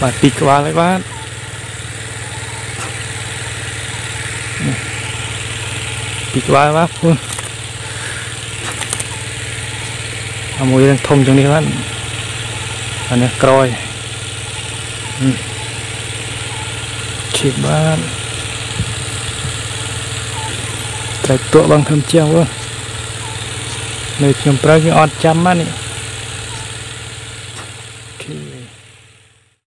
มาติดว่าเลยว่าติดว่าว่าคุณเอามวยดังทมจังนี้ว่าอันนี้กรอยฉีดบ้านใส่ตัวบางทำเจียวว่าเลยจมปลาที่อดจำมันนี่